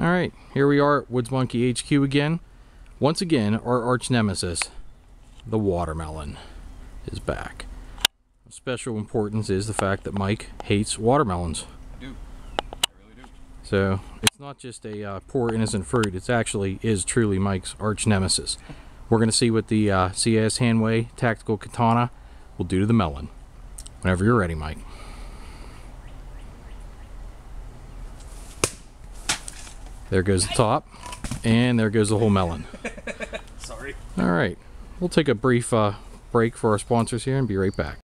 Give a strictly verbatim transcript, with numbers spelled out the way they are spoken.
Alright, here we are at Woods Monkey H Q again. Once again, our arch nemesis, the watermelon, is back. Of special importance is the fact that Mike hates watermelons. I do. I really do. So, it's not just a uh, poor innocent fruit, it's actually is truly Mike's arch nemesis. We're going to see what the uh, C A S Hanwei Tactical Katana will do to the melon. Whenever you're ready, Mike. There goes the top, and there goes the whole melon. Sorry. All right, we'll take a brief uh, break for our sponsors here and be right back.